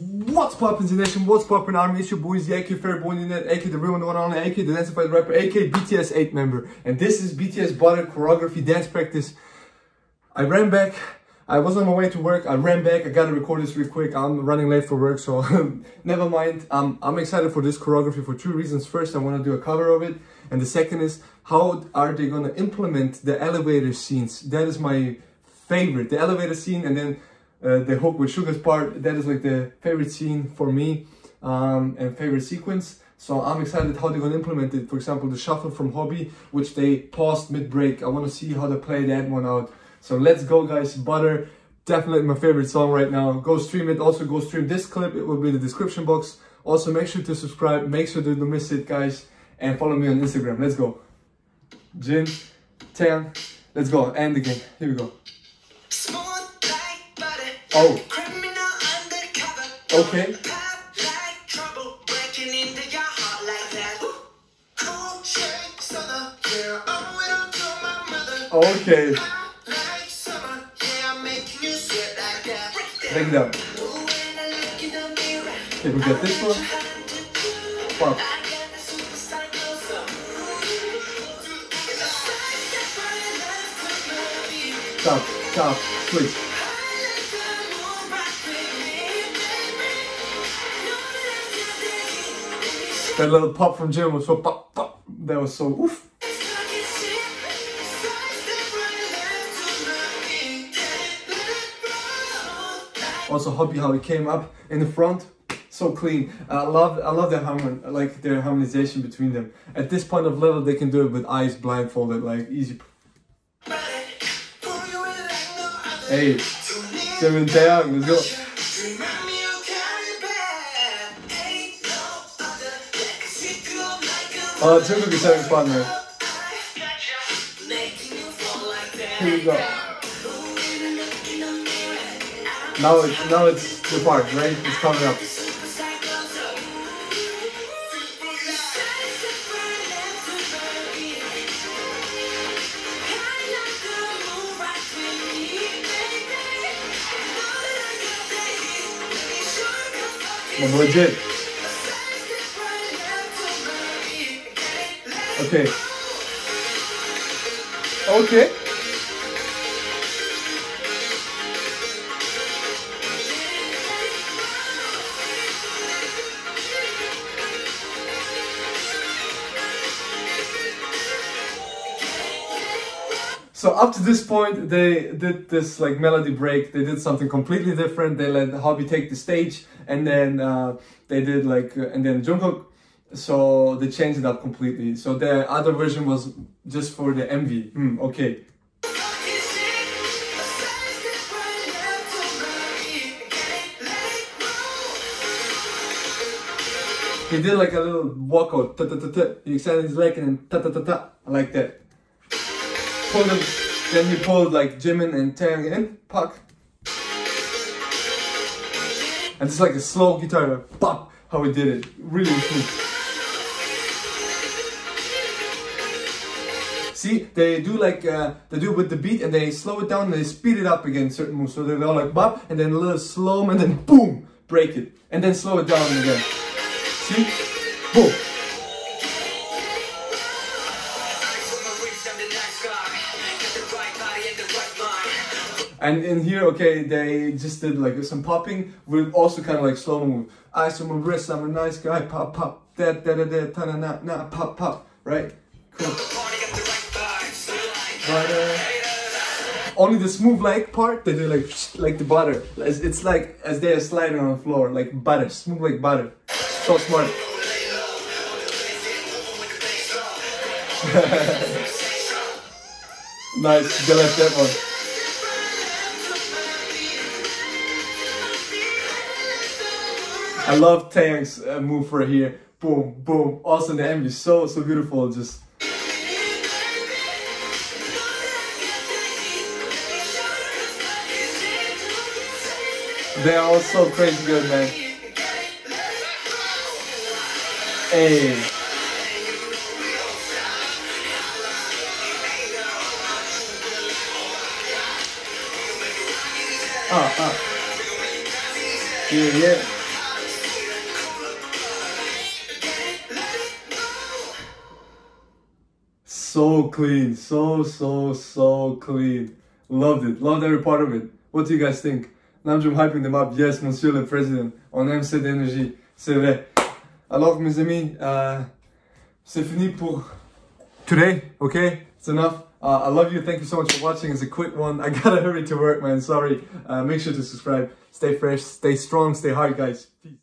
What's poppin' nation, what's poppin' army, it's your boys, the AK Fairborn Unit, AK the real one, on AK the Dancified Rapper, AK BTS 8 member. And this is BTS Butter choreography dance practice. I ran back, I was on my way to work, I ran back, I gotta record this real quick, I'm running late for work, so never mind. I'm excited for this choreography for two reasons. First, I wanna do a cover of it, and the second is, how are they gonna implement the elevator scenes? That is my favorite, the elevator scene, and then the hook with Sugar's part, that is like the favorite scene for me and favorite sequence. So I'm excited how they're gonna implement it. For example, the shuffle from Hobi, which they paused mid-break. I wanna see how they play that one out. So let's go guys, Butter, definitely my favorite song right now. Go stream it, also go stream this clip. It will be in the description box. Also make sure to subscribe, make sure to not miss it guys. And follow me on Instagram, let's go. Jin, Taehyung, let's go, end the game, here we go. Oh. Okay. Okay. Break it down. Okay, we got this one. Fuck. Stop, stop, please. That little pop from Jim was so pop, pop. That was so oof. Also, Hobi how he came up in the front, so clean. I love their harmony, like their harmonization between them. At this point of level, they can do it with eyes blindfolded, like easy. Hey, Jimin Taehyung, let's go. Oh, Jungkook is having fun, man. Here we go. Now it's the part, right? It's coming up. I'm legit. Okay. Okay. So up to this point, they did this like melody break. They did something completely different. They let Hobi take the stage, and then and then Jungkook. So they changed it up completely. So the other version was just for the MV. Okay. He did like a little walkout. He extended his leg and ta-ta-ta-ta, like that. Pulled him. Then he pulled like Jimin and Taehyung in. Puck. And it's like a slow guitar, like pop. How he did it. Really cool. See, they do like, they do it with the beat and they slow it down and they speed it up again, certain moves. So they're all like bop and then a little slow and then boom, break it. And then slow it down again. See? Boom. And in here, okay, they just did like some popping with also kind of like slow move. I saw my wrist, I'm a nice guy, pop, pop, that, da, da, da, ta, na, na, na, pop, pop, right? Cool. Butter. Only the smooth leg part, they do like the butter. It's like as they are sliding on the floor, like butter, smooth like butter. So smart. Nice, they left that one. I love Taehyung's move right here. Boom, boom. Also the MV is so beautiful, just. They're all so crazy good, man. Hey. Yeah, yeah. So clean, so clean. Loved it, loved every part of it. What do you guys think? Namjoon hyping them up. Yes, Monsieur le Président, on aime cette énergie, c'est vrai. Alors mes amis, c'est fini pour today, okay? It's enough. I love you, thank you so much for watching. It's a quick one, I gotta hurry to work, man, sorry. Make sure to subscribe, stay fresh, stay strong, stay hard, guys. Peace.